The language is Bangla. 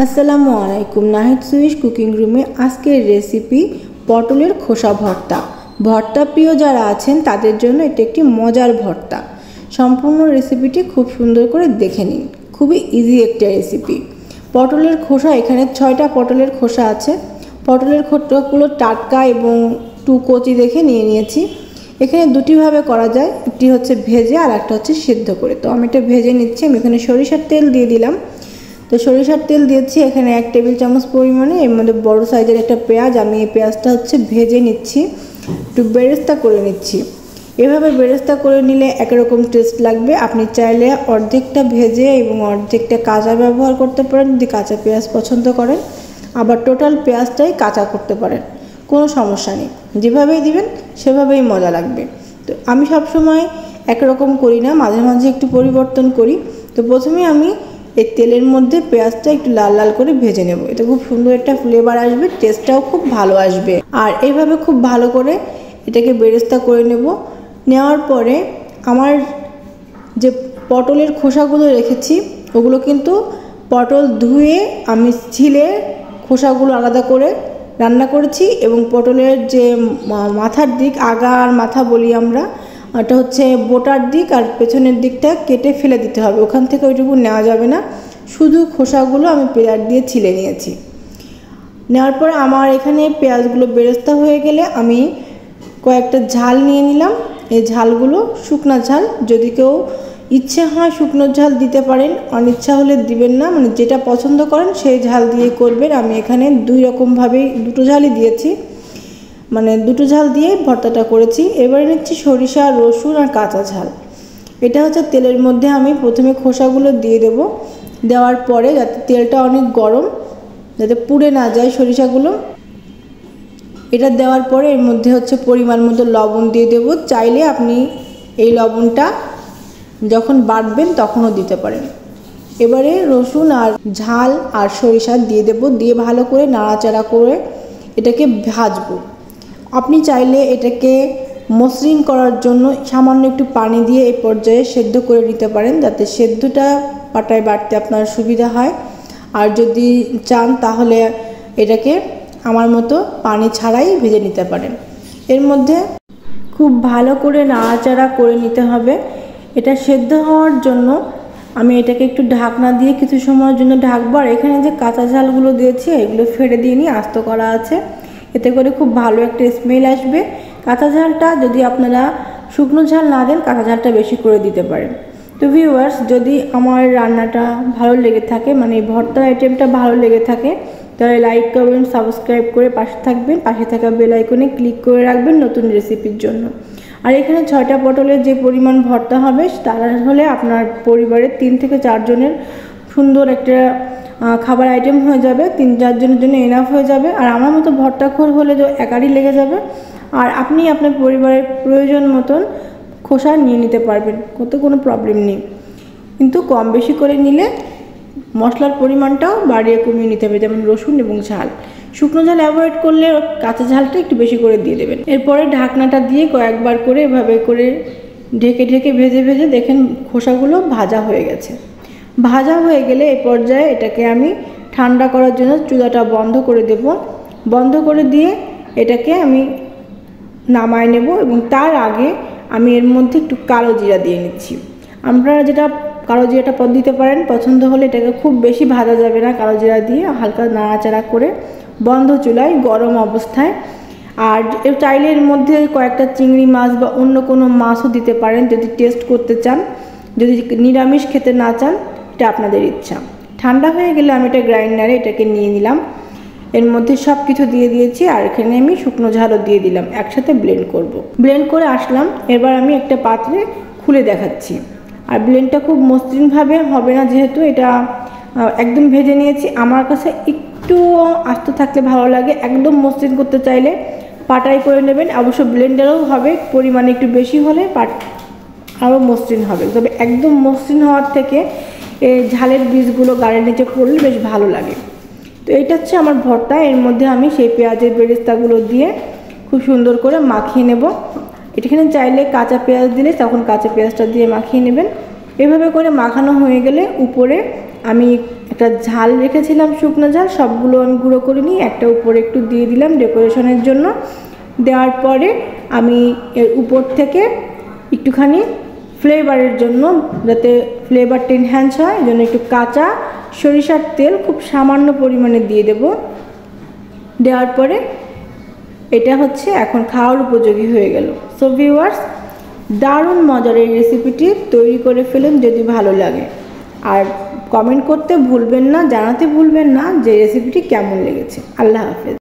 আসসালামু আলাইকুম। নাহিদ সুইস কুকিং রুমে আজকের রেসিপি পটলের খোসা ভর্তা। ভর্তা প্রিয় যারা আছেন তাদের জন্য এটি একটি মজার ভর্তা। সম্পূর্ণ রেসিপিটি খুব সুন্দর করে দেখে নিন, খুবই ইজি একটা রেসিপি। পটলের খোসা, এখানে 6টা পটলের খোসা আছে। পটলের খোসাগুলো টাটকা এবং কচি দেখে নিয়ে নিয়েছি। এখানে দুটিভাবে করা যায়, একটি হচ্ছে ভেজে আর একটা হচ্ছে সিদ্ধ করে। তো আমি এটা ভেজে নিচ্ছি। আমি এখানে সরিষার তেল দিয়ে দিলাম। তো সরিষার তেল দিয়েছি এখানে 1 টেবিল চামচ পরিমাণে। এর মধ্যে বড় সাইজের একটা পেঁয়াজ, আমি এই পেঁয়াজটা হচ্ছে ভেজে নিচ্ছি, একটু বেরেস্তা করে নিচ্ছি। এভাবে বেরেস্তা করে নিলে একরকম টেস্ট লাগবে। আপনি চাইলে অর্ধেকটা ভেজে এবং অর্ধেকটা কাঁচা ব্যবহার করতে পারেন যদি কাঁচা পেঁয়াজ পছন্দ করেন, আবার টোটাল পেঁয়াজটাই কাঁচা করতে পারেন, কোনো সমস্যা নেই। যেভাবেই দিবেন সেভাবেই মজা লাগবে। তো আমি সবসময় একরকম করি না, মাঝে মাঝে একটু পরিবর্তন করি। তো প্রথমে আমি এই তেলের মধ্যে পেঁয়াজটা একটু লাল লাল করে ভেজে নেব। এতে খুব সুন্দর একটা ফ্লেভার আসবে, টেস্টটাও খুব ভালো আসবে। আর এইভাবে খুব ভালো করে এটাকে বেরেস্তা করে নেব। নেওয়ার পরে আমার যে পটলের খোসাগুলো রেখেছি ওগুলো কিন্তু পটল ধুয়ে আমি ছিলে খোসাগুলো আলাদা করে রান্না করেছি। এবং পটলের যে মাথার দিক, আগা আর মাথা বলি আমরা, এটা হচ্ছে বোটার দিক, আর পেছনের দিকটা কেটে ফেলে দিতে হবে, ওখান থেকে ওইটুকু নেওয়া যাবে না। শুধু খোসাগুলো আমি পেলার দিয়ে ছিলে নিয়েছি। নেওয়ার পর আমার এখানে পেঁয়াজগুলো বেরেস্তা হয়ে গেলে আমি কয়েকটা ঝাল নিয়ে নিলাম। এই ঝালগুলো শুকনো ঝাল, যদি কেউ ইচ্ছে হয় শুকনো ঝাল দিতে পারেন, অনিচ্ছা হলে দিবেন না, মানে যেটা পছন্দ করেন সেই ঝাল দিয়ে করবেন। আমি এখানে 2 রকমভাবেই 2টো ঝালই দিয়েছি, মানে 2টো ঝাল দিয়েই ভর্তাটা করেছি। এবারে নিচ্ছি সরিষা, রসুন আর কাঁচা ঝাল। এটা হচ্ছে তেলের মধ্যে আমি প্রথমে খোসাগুলো দিয়ে দেব। দেওয়ার পরে যাতে তেলটা অনেক গরম, যাতে পুড়ে না যায় সরিষাগুলো, এটা দেওয়ার পরে এর মধ্যে হচ্ছে পরিমাণ মতো লবণ দিয়ে দেব। চাইলে আপনি এই লবণটা যখন বাটবেন তখনও দিতে পারেন। এবারে রসুন আর ঝাল আর সরিষা দিয়ে দেব, দিয়ে ভালো করে নাড়াচাড়া করে এটাকে ভাজবো। আপনি চাইলে এটাকে মসৃণ করার জন্য সামান্য একটু পানি দিয়ে এই পর্যায়ে সেদ্ধ করে নিতে পারেন, যাতে সেদ্ধটা পাটায় বাটতে আপনার সুবিধা হয়। আর যদি চান তাহলে এটাকে আমার মতো পানি ছাড়াই ভেজে নিতে পারেন। এর মধ্যে খুব ভালো করে নাড়াচাড়া করে নিতে হবে। এটা সেদ্ধ হওয়ার জন্য আমি এটাকে একটু ঢাকনা দিয়ে কিছু সময়ের জন্য ঢাকবো। আর এখানে যে কাঁচা ঝালগুলো দিয়েছি এগুলো ফেলে দিয়ে নিয়ে আস্ত করা আছে, এতে করে খুব ভালো একটা স্মেল আসবে। কাঁচা ঝালটা যদি আপনারা শুকনো ঝাল না দেন, কাঁচা ঝালটা বেশি করে দিতে পারেন। তো ভিউয়ার্স, যদি আমার রান্নাটা ভালো লেগে থাকে, মানে এই ভর্তার আইটেমটা ভালো লেগে থাকে, তাহলে লাইক করবেন, সাবস্ক্রাইব করে পাশে থাকবেন, পাশে থাকা বেল আইকনে ক্লিক করে রাখবেন নতুন রেসিপির জন্য। আর এখানে 6টা পটলের যে পরিমাণ ভর্তা হবে তার হলে আপনার পরিবারের 3 থেকে 4 জনের সুন্দর একটা খাবার আইটেম হয়ে যাবে। 3-4 জনের জন্য এনাফ হয়ে যাবে। আর আমার মতো ভর্তাখোর হলে তো একারই লেগে যাবে। আর আপনি আপনার পরিবারের প্রয়োজন মতন খোসা নিয়ে নিতে পারবেন, কত কোনো প্রবলেম নেই। কিন্তু কম বেশি করে নিলে মশলার পরিমাণটাও বাড়িয়ে কমিয়ে নিতে হবে, যেমন রসুন এবং ঝাল। শুকনো ঝাল অ্যাভয়েড করলে কাঁচা ঝালটা একটু বেশি করে দিয়ে দেবেন। এরপরে ঢাকনাটা দিয়ে কয়েকবার করে এভাবে করে ঢেকে ঢেকে ভেজে ভেজে দেখেন খোসাগুলো ভাজা হয়ে গেছে। ভাজা হয়ে গেলে এই পর্যায়ে এটাকে আমি ঠান্ডা করার জন্য চুলাটা বন্ধ করে দেব। বন্ধ করে দিয়ে এটাকে আমি নামায় নেব। এবং তার আগে আমি এর মধ্যে একটু কালো জিরা দিয়ে নিচ্ছি। আপনারা যেটা কালো জিরাটা দিতে পারেন, পছন্দ হলে। এটাকে খুব বেশি ভাজা যাবে না, কালো জিরা দিয়ে হালকা নাড়াচাড়া করে বন্ধ চুলায় গরম অবস্থায়। আর চাইলে এর মধ্যে কয়েকটা চিংড়ি মাছ বা অন্য কোনো মাছও দিতে পারেন যদি টেস্ট করতে চান। যদি নিরামিষ খেতে না চান এটা আপনাদের ইচ্ছা। ঠান্ডা হয়ে গেলে আমি এটা গ্রাইন্ডারে এটাকে নিয়ে নিলাম। এর মধ্যে সব কিছু দিয়ে দিয়েছি, আর এখানে আমি শুকনো ঝালও দিয়ে দিলাম, একসাথে ব্লেন্ড করব। ব্লেন্ড করে আসলাম। এবার আমি একটা পাত্রে খুলে দেখাচ্ছি। আর ব্লেন্ডটা খুব মসৃণভাবে হবে না, যেহেতু এটা একদম ভেজে নিয়েছি। আমার কাছে একটু আস্ত থাকলে ভালো লাগে। একদম মসৃণ করতে চাইলে পাটাই করে নেবেন। অবশ্য ব্লেন্ডারও হবে, পরিমাণে একটু বেশি হলে আরও মসৃণ হবে। তবে একদম মসৃণ হওয়ার থেকে এই ঝালের বীজগুলো গাড়ির নিচে পড়লে বেশ ভালো লাগে। তো এটা হচ্ছে আমার ভর্তা। এর মধ্যে আমি সেই পেঁয়াজের বেরেস্তাগুলো দিয়ে খুব সুন্দর করে মাখিয়ে নেব। এখানে চাইলে কাঁচা পেঁয়াজ দিলে তখন কাঁচা পেঁয়াজটা দিয়ে মাখিয়ে নেবেন। এভাবে করে মাখানো হয়ে গেলে উপরে আমি একটা ঝাল রেখেছিলাম শুকনো ঝাল, সবগুলো আমি গুঁড়ো করে নিই একটা উপরে একটু দিয়ে দিলাম ডেকোরেশনের জন্য। দেওয়ার পরে আমি এর উপর থেকে একটুখানি ফ্লেভারের জন্য, যাতে ফ্লেভারটা এনহ্যান্স হয় এই জন্য একটু কাঁচা সরিষার তেল খুব সামান্য পরিমাণে দিয়ে দেব। দেওয়ার পরে এটা হচ্ছে এখন খাওয়ার উপযোগী হয়ে গেল। সো ভিউয়ার্স, দারুণ মজার এই রেসিপিটি তৈরি করে ফেলুন যদি ভালো লাগে, আর কমেন্ট করতে ভুলবেন না, জানাতে ভুলবেন না যে রেসিপিটি কেমন লেগেছে। আল্লাহ হাফেজ।